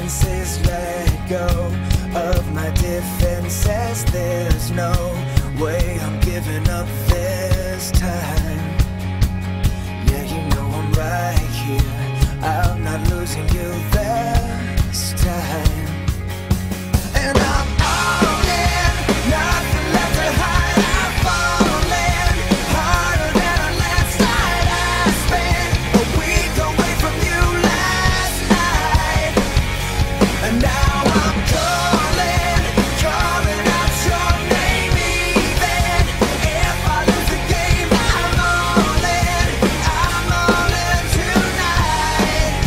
defenses, let go of my defenses. There's no way I'm giving up this time. Yeah, you know I'm right here. I'm not losing you this time. And I'm all in, nothing left to hide. I'm falling harder than I last night. I spent a week away from you last night, and now I'm calling, calling out your name. Even if I lose the game, I'm all in tonight.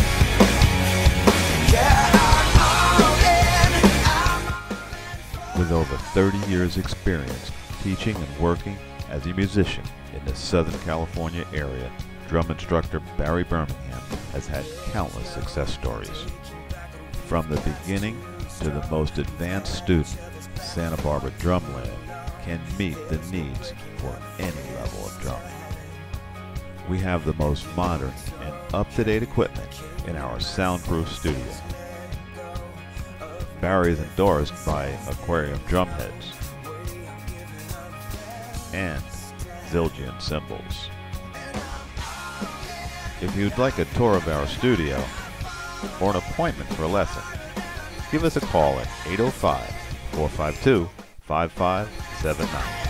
Yeah. With over 30 years experience teaching and working as a musician in the Southern California area, drum instructor Barry Birmingham has had countless success stories. From the beginning to the most advanced student, Santa Barbara Drum Lab can meet the needs for any level of drumming. We have the most modern and up-to-date equipment in our soundproof studio. Barry is endorsed by Aquarium Drumheads and Zildjian Cymbals. If you'd like a tour of our studio or an appointment for a lesson, give us a call at 805-452-5579.